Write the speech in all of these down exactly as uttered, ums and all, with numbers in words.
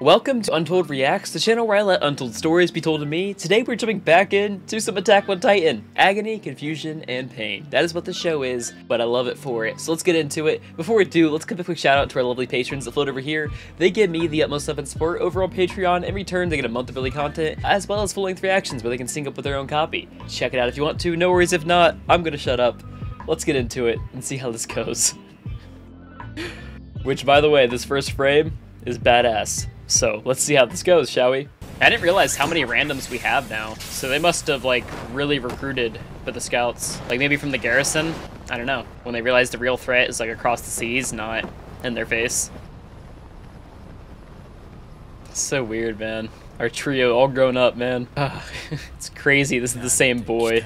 Welcome to Untold Reacts, the channel where I let untold stories be told to me. Today we're jumping back in to some Attack on Titan. Agony, confusion, and pain. That is what the show is, but I love it for it. So let's get into it. Before we do, let's give a quick shout out to our lovely patrons that float over here. They give me the utmost love and support over on Patreon. In return, they get a month of early content, as well as full-length reactions where they can sync up with their own copy. Check it out if you want to, no worries if not. I'm gonna shut up. Let's get into it and see how this goes. Which, by the way, this first frame is badass. So let's see how this goes, shall we? I didn't realize how many randoms we have now. So they must have like really recruited for the scouts, like maybe from the garrison. I don't know. When they realized the real threat is like across the seas, not in their face. It's so weird, man. Our trio all grown up, man. Oh, it's crazy. This is the same boy.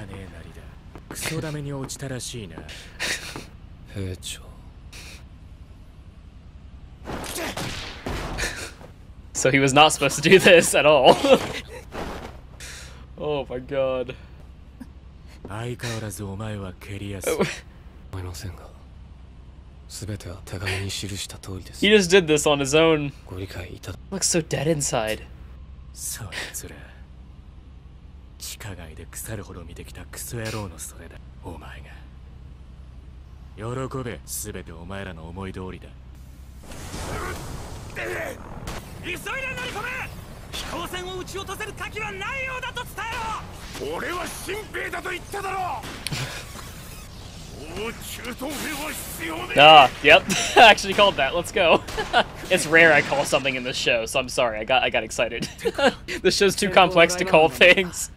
So he was not supposed to do this at all. Oh my god. He just did this on his own. Looks so dead inside. Ah, yep. I actually called that. Let's go. It's rare I call something in this show, so I'm sorry. I got I got excited. This show's too complex to call things.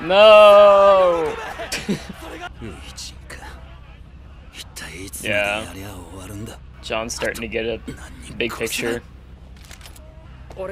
No. Yeah. John's starting to get a big picture. Oh.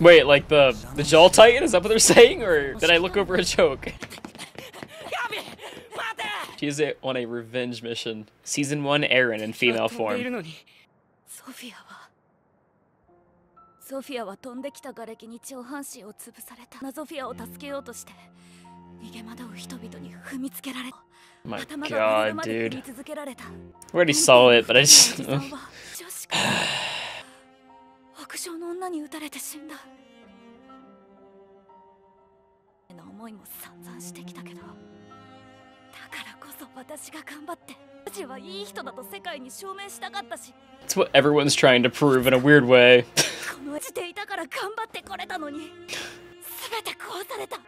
Wait, like the the Jaw Titan? Is that what they're saying, or did I look over a joke? She's on a revenge mission. Season one, Eren in female form. My god, dude. I already saw it, but I just... It's what everyone's trying to prove in a weird way.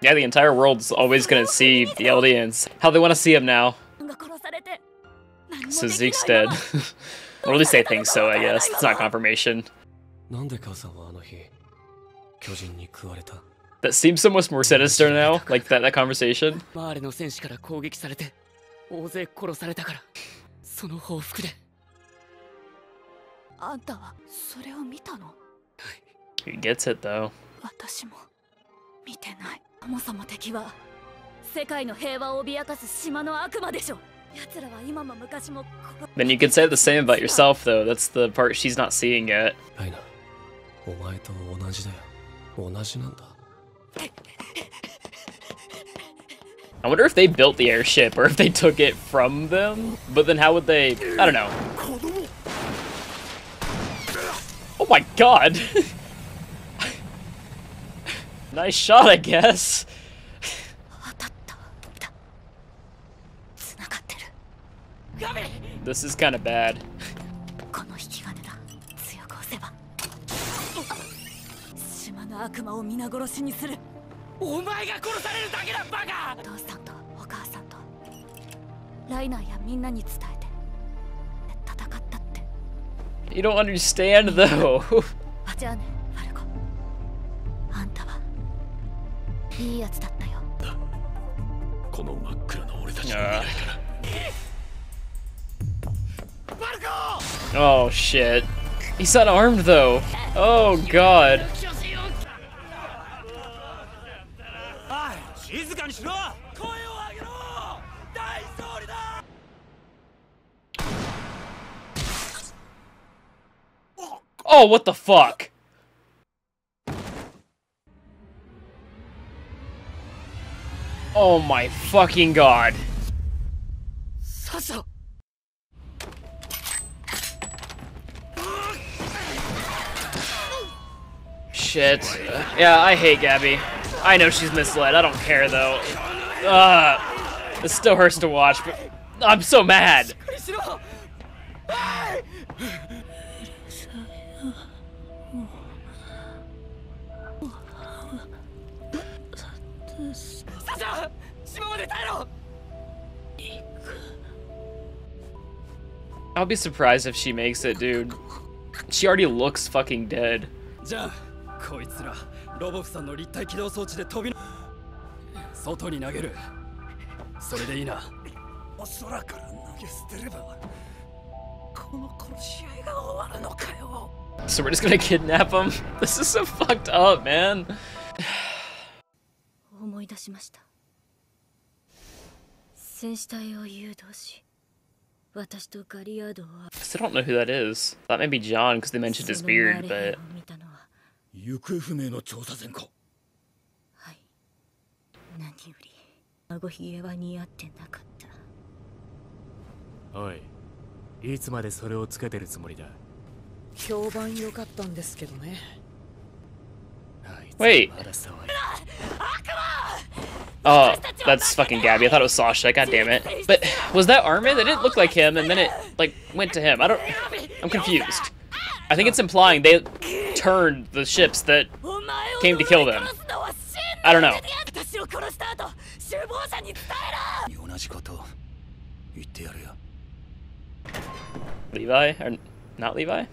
Yeah, the entire world's always gonna see the Eldians. How they want to see him now. So Zeke's dead. Or at least they think so, I guess. It's not confirmation. That seems so much more sinister now, like that, that conversation. He gets it though. Then you could say the same about yourself though, that's the part she's not seeing yet. I wonder if they built the airship or if they took it from them, but then how would they, I don't know. Oh my god! Nice shot, I guess. This is kind of bad. You don't understand, though. Uh. Oh shit. He's unarmed though. Oh god. Oh, what the fuck? Oh my fucking god. Sasha. Shit. Uh, yeah, I hate Gabi. I know she's misled. I don't care though. Uh, it still hurts to watch, but I'm so mad. I'll be surprised if she makes it, dude. She already looks fucking dead. So we're just gonna kidnap him? This is so fucked up, man. Because I don't know who that is. That may be John, because they mentioned his beard, but... Wait! Oh, that's fucking Gabi. I thought it was Sasha. God damn it. But was that Armin? It didn't look like him, and then it like went to him. I don't. I'm confused. I think it's implying they turned the ships that came to kill them. I don't know. Levi or not Levi?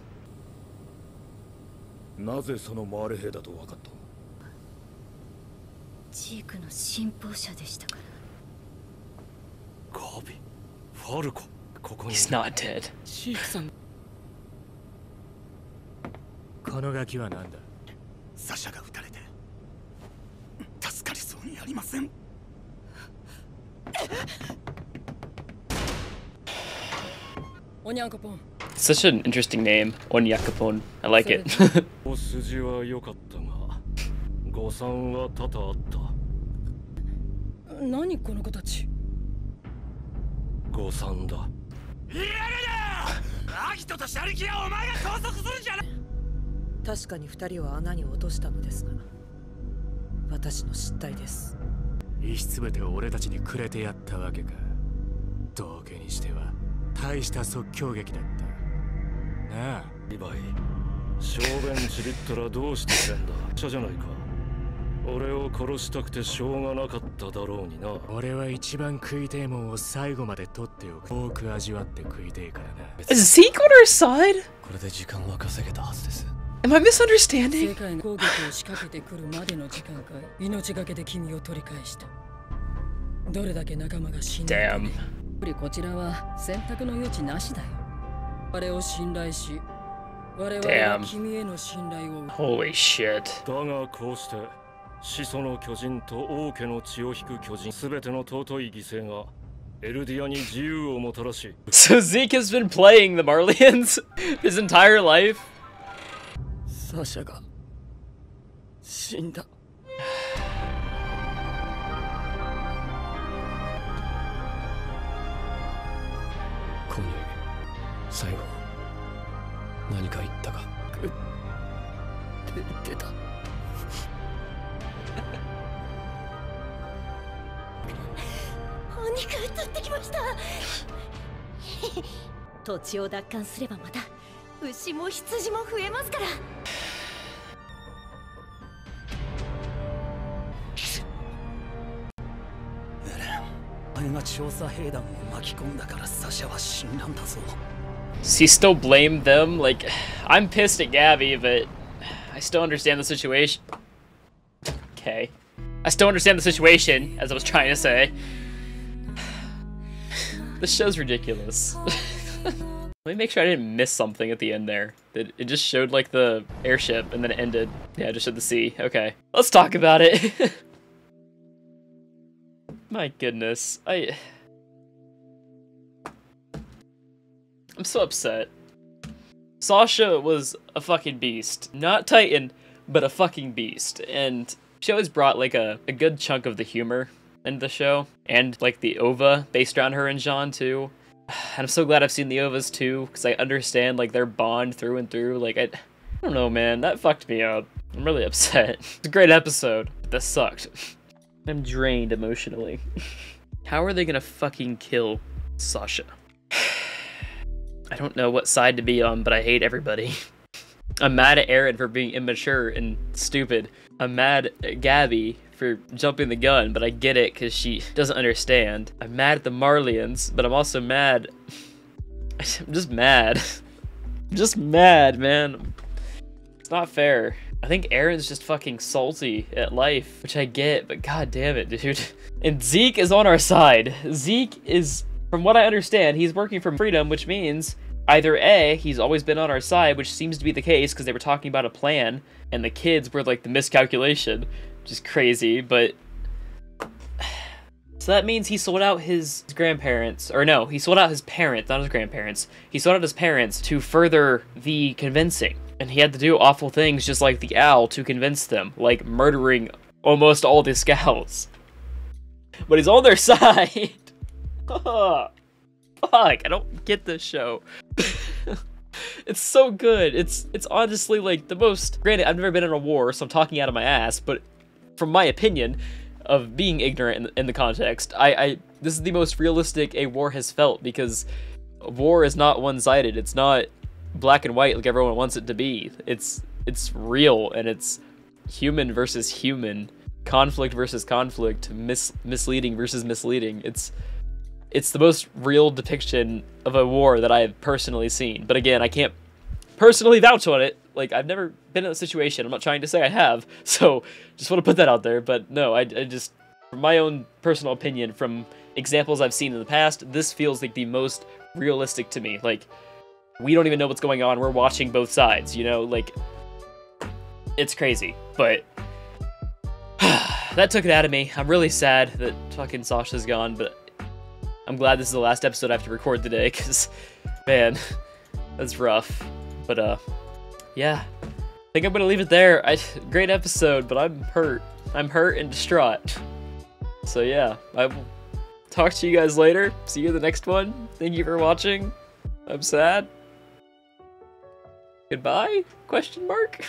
He's not dead. Such an interesting name, Onyankapon. I like it. Gosan 俺を殺したくてしょうがなかっただろうにな。俺は一番食いてえもんを最後まで取っておく。多く味わって食いてえからな。Is Zeke on our side? これで時間は稼げたはずです。Am I misunderstanding? 世界の攻撃を仕掛けてくるまでの時間か命がけで君を取り返した。どれだけ仲間が死んだ。Damn。こちらは選択の余地なしだよ。我を信頼し、我々は君への信頼を。Holy shit。だがこうして 始祖の巨人と王家の血を引く巨人、全ての尊い犠牲がエルディアに自由をもたらし。So Zeke has been playing the Marleyans his entire life. サシャが死んだ。コニー、最後何か言ったか。出た。 She still blamed them. Like, I'm pissed at Gabi, but I still understand the situation. Okay. I still understand the situation, as I was trying to say. This show's ridiculous. Let me make sure I didn't miss something at the end there. It, it just showed like the airship and then it ended. Yeah, it just showed the sea. Okay. Let's talk about it. My goodness, I... I'm so upset. Sasha was a fucking beast. Not Titan, but a fucking beast. And she always brought like a, a good chunk of the humor into the show. And like the O V A based around her and Jean too. And I'm so glad I've seen the O V As too, because I understand like their bond through and through. Like, I, I don't know, man, that fucked me up. I'm really upset. It's a great episode, but that sucked. I'm drained emotionally. How are they gonna fucking kill Sasha? I don't know what side to be on, but I hate everybody. I'm mad at Eren for being immature and stupid. I'm mad at Gabi for jumping the gun, but I get it because she doesn't understand. I'm mad at the Marleyans, but I'm also mad. I'm just mad. I'm just mad, man. It's not fair. I think Eren's just fucking salty at life, which I get, but god damn it, dude. And Zeke is on our side. Zeke is, from what I understand, he's working from freedom, which means either A, he's always been on our side, which seems to be the case because they were talking about a plan and the kids were like the miscalculation, which is crazy, but... So that means he sold out his grandparents, or no, he sold out his parents, not his grandparents. He sold out his parents to further the convincing. And he had to do awful things just like the owl to convince them, like murdering almost all the scouts. But he's on their side! Oh, fuck, I don't get this show. It's so good. It's it's honestly like the most... Granted, I've never been in a war, so I'm talking out of my ass, but from my opinion of being ignorant in the, in the context, I, I this is the most realistic a war has felt, because war is not one-sided. It's not black and white like everyone wants it to be. It's it's real, and it's human versus human, conflict versus conflict, mis misleading versus misleading. It's it's the most real depiction of a war that I have personally seen. But again, I can't personally vouch on it. Like, I've never been in a situation. I'm not trying to say I have. So just want to put that out there. But no, I, I just, from my own personal opinion, from examples I've seen in the past, this feels like the most realistic to me. Like, we don't even know what's going on. We're watching both sides, you know? Like, it's crazy, but that took it out of me. I'm really sad that fucking Sasha's gone, but I'm glad this is the last episode I have to record today, because, man, that's rough. But, uh, yeah, I think I'm going to leave it there. I, great episode, but I'm hurt. I'm hurt and distraught. So, yeah, I will talk to you guys later. See you in the next one. Thank you for watching. I'm sad. Goodbye? Question mark?